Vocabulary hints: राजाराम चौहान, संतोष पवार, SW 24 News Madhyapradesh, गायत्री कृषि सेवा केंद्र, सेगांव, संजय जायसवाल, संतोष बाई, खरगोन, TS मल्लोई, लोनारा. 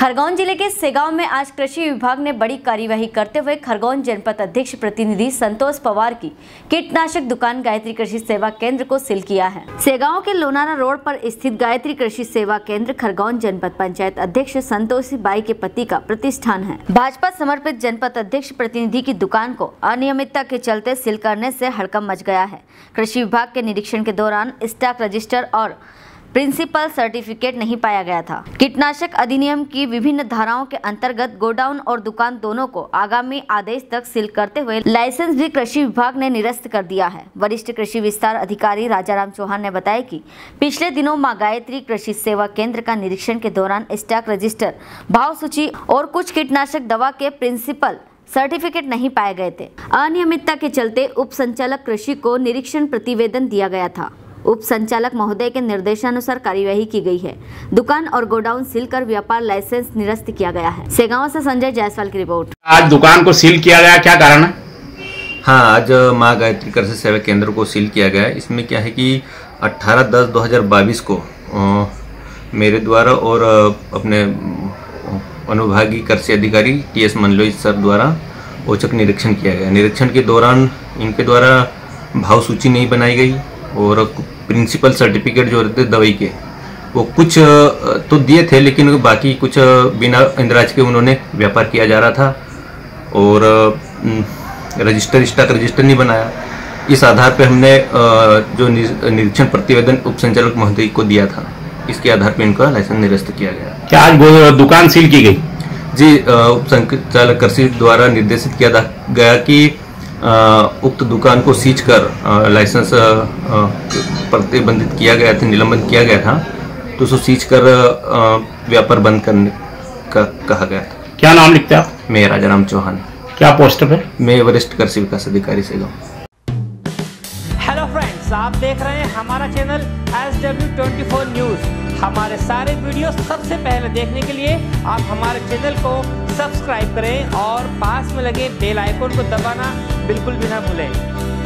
खरगोन जिले के सेगांव में आज कृषि विभाग ने बड़ी कार्यवाही करते हुए खरगोन जनपद अध्यक्ष प्रतिनिधि संतोष पवार की कीटनाशक दुकान गायत्री कृषि सेवा केंद्र को सील किया है। सेगांव के लोनारा रोड पर स्थित गायत्री कृषि सेवा केंद्र खरगोन जनपद पंचायत अध्यक्ष संतोष बाई के पति का प्रतिष्ठान है। भाजपा समर्पित जनपद अध्यक्ष प्रतिनिधि की दुकान को अनियमितता के चलते सील करने से हड़कंप मच गया है। कृषि विभाग के निरीक्षण के दौरान स्टॉक रजिस्टर और प्रिंसिपल सर्टिफिकेट नहीं पाया गया था। कीटनाशक अधिनियम की विभिन्न धाराओं के अंतर्गत गोडाउन और दुकान दोनों को आगामी आदेश तक सील करते हुए लाइसेंस भी कृषि विभाग ने निरस्त कर दिया है। वरिष्ठ कृषि विस्तार अधिकारी राजाराम चौहान ने बताया कि पिछले दिनों मां गायत्री कृषि सेवा केंद्र का निरीक्षण के दौरान स्टॉक रजिस्टर, भाव सूची और कुछ कीटनाशक दवा के प्रिंसिपल सर्टिफिकेट नहीं पाए गए थे। अनियमितता के चलते उप संचालक कृषि को निरीक्षण प्रतिवेदन दिया गया था। उप संचालक महोदय के निर्देशानुसार कार्यवाही की गई है। दुकान और गोडाउन सील कर व्यापार लाइसेंस निरस्त किया गया है। सेगांव से संजय जायसवाल की रिपोर्ट। आज दुकान को सील किया गया, क्या कारण है? हाँ, आज माँ गायत्री कृषि सेवा केंद्र को सील किया गया है। इसमें क्या है कि 18/10/2022 को मेरे द्वारा और अपने अनुभागीय कृषि अधिकारी TS मल्लोई सर द्वारा औचक निरीक्षण किया गया। निरीक्षण के दौरान इनके द्वारा भाव सूची नहीं बनाई गई और प्रिंसिपल सर्टिफिकेट जो रहते दवाई के वो कुछ तो दिए थे, लेकिन बाकी कुछ बिना इंद्राज के उन्होंने व्यापार किया जा रहा था। और रजिस्टर स्टॉक रजिस्टर नहीं बनाया। इस आधार पर हमने जो निरीक्षण प्रतिवेदन उप संचालक महोदय को दिया था, इसके आधार पर इनका लाइसेंस निरस्त किया गया। क्या आज दुकान सील की गई? जी, उप संचालक कृषि द्वारा निर्देशित किया गया कि उक्त दुकान को सीज कर लाइसेंस प्रतिबंधित किया गया था, निलंबन किया गया था, तो उसको सीज कर व्यापार बंद करने का कहा गया था। क्या नाम लिखते हैं आप? मैं राजाराम चौहान। क्या पोस्ट पे? मैं वरिष्ठ कृषि विकास अधिकारी सेगांव। हेलो फ्रेंड्स, आप देख रहे हैं हमारा चैनल SW24 न्यूज। हमारे सारे वीडियो सबसे पहले देखने के लिए आप हमारे चैनल को सब्सक्राइब करें और पास में लगे बेल आइकन को दबाना बिल्कुल भी ना भूलें।